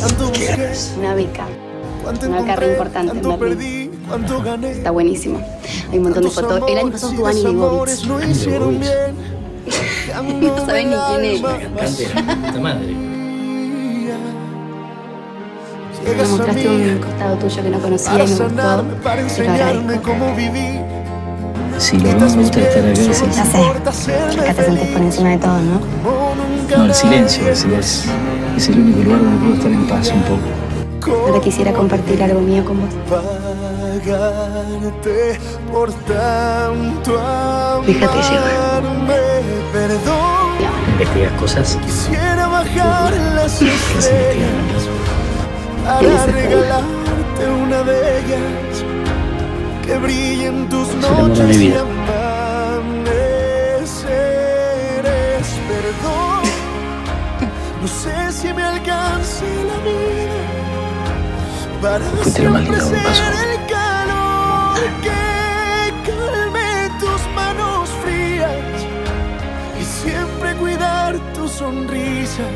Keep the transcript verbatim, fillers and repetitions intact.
¿Cuánto quieres? Una beca. Una carrera importante en Berlín. ¿Cuánto gané? Está buenísimo. Hay un montón de fotos. El año pasado estuvo Annie Leibovitz. No, no saben ni quién es. La cantante de tu madre. Me mostraste un costado tuyo que no conocía y me gustó. Te lo agradezco. Si lo más me gusta de estar acá es eso. Ya sé. Acá te sentís por encima de todo, ¿no? No, el silencio es, es, es el único lugar donde puedo estar en paz un poco. Ahora quisiera compartir algo mío con vos. Déjate llevar. ¿Investigas cosas? Quisiera bajar las estrellas para regalarte una de ellas. Que brillen tus noches y amaneceres. Perdón, no sé si me alcance la vida para siempre ser el calor que calme tus manos frías y siempre cuidar tu sonrisa.